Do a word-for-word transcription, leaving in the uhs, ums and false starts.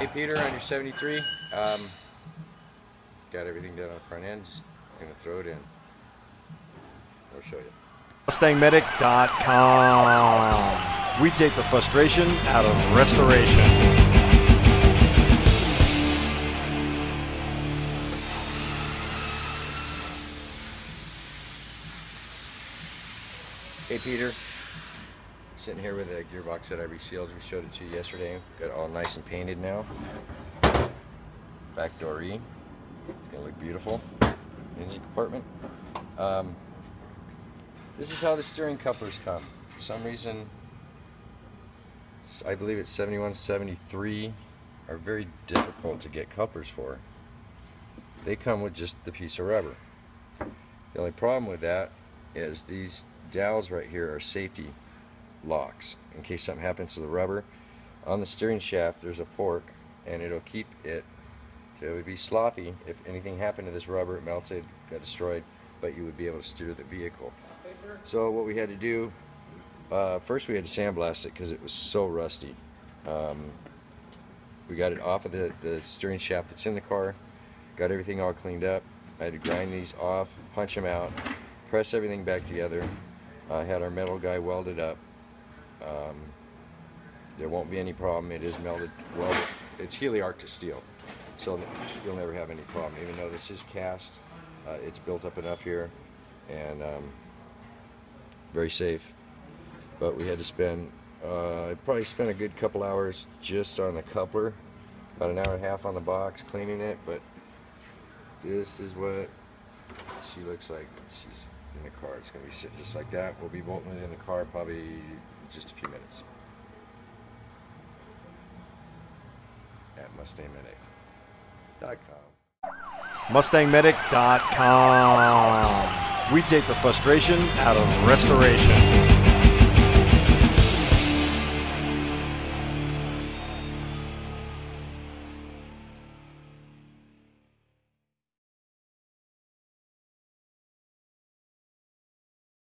Hey Peter, on your seventy-three, um, got everything done on the front end, just going to throw it in. I'll show you. Mustang Medic dot com. We take the frustration out of restoration. Hey Peter, sitting here with a gearbox that I resealed. We showed it to you yesterday. Got it all nice and painted now. Back door E. It's gonna look beautiful. Engine compartment. Um, this is how the steering couplers come. For some reason, I believe it's seventy-one, seventy-three are very difficult to get couplers for. They come with just the piece of rubber. The only problem with that is these dowels right here are safety locks in case something happens to the rubber. On the steering shaft there's a fork and it'll keep it, so it would be sloppy if anything happened to this rubber. It melted, got destroyed, but you would be able to steer the vehicle. So what we had to do, uh, first we had to sandblast it because it was so rusty. Um, we got it off of the, the steering shaft that's in the car, got everything all cleaned up. I had to grind these off, punch them out, press everything back together. I uh, had our metal guy weld it up. Um, there won't be any problem. It is melted, welded. It's heliarc to steel, so you'll never have any problem. Even though this is cast, uh, it's built up enough here, and um, very safe. But we had to spend, uh, I probably spent a good couple hours just on the coupler, about an hour and a half on the box cleaning it. But this is what she looks like. She's in the car. It's going to be sitting just like that. We'll be bolting it in the car probably just a few minutes. At Mustang Medic dot com. Mustang Medic dot com. We take the frustration out of restoration.